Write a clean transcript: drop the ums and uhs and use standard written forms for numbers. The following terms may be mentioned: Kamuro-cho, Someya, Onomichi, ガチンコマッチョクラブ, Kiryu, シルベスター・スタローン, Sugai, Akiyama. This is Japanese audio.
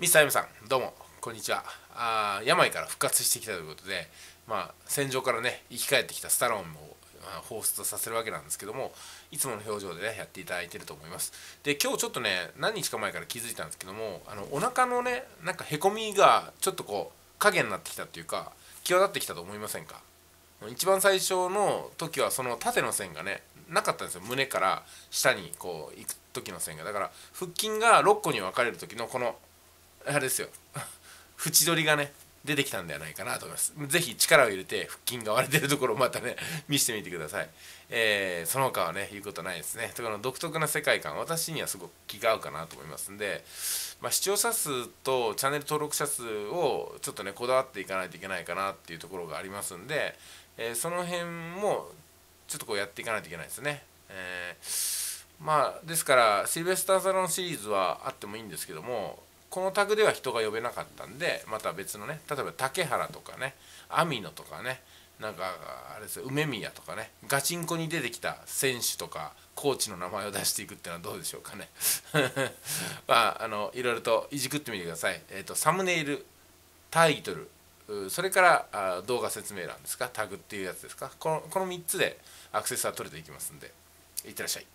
ミスター M さん、どうもこんにちは。病から復活してきたということで、戦場からね、生き返ってきたスタローンを彷彿とさせるわけなんですけども、いつもの表情でね、やっていただいてると思います。で、今日ちょっとね、何日か前から気づいたんですけども、お腹のね、なんかへこみがちょっとこう、影になってきたというか、際立ってきたと思いませんか？一番最初の時は、その縦の線がね、なかったんですよ。胸から下にこう、行く時の線が。だから、腹筋が6個に分かれる時の、この、あれですよ縁取りがね出てきたんではないかなと思います。是非力を入れて腹筋が割れてるところをまたね見せてみてください。その他はね言うことないですね。とこの独特な世界観、私にはすごく気が合うかなと思いますんで、視聴者数とチャンネル登録者数をちょっとねこだわっていかないといけないかなっていうところがありますんで、その辺もちょっとこうやっていかないといけないですね。ですからシルベスター・スタローンシリーズはあってもいいんですけども、このタグでは人が呼べなかったんで、また別のね、例えば竹原とかね、網野とかね、なんかあれですよ、梅宮とかね、ガチンコに出てきた選手とかコーチの名前を出していくっていうのはどうでしょうかね。いろいろといじくってみてください。サムネイル、タイトル、それから動画説明欄ですか、タグっていうやつですか、この3つでアクセスは取れていきますんで、いってらっしゃい。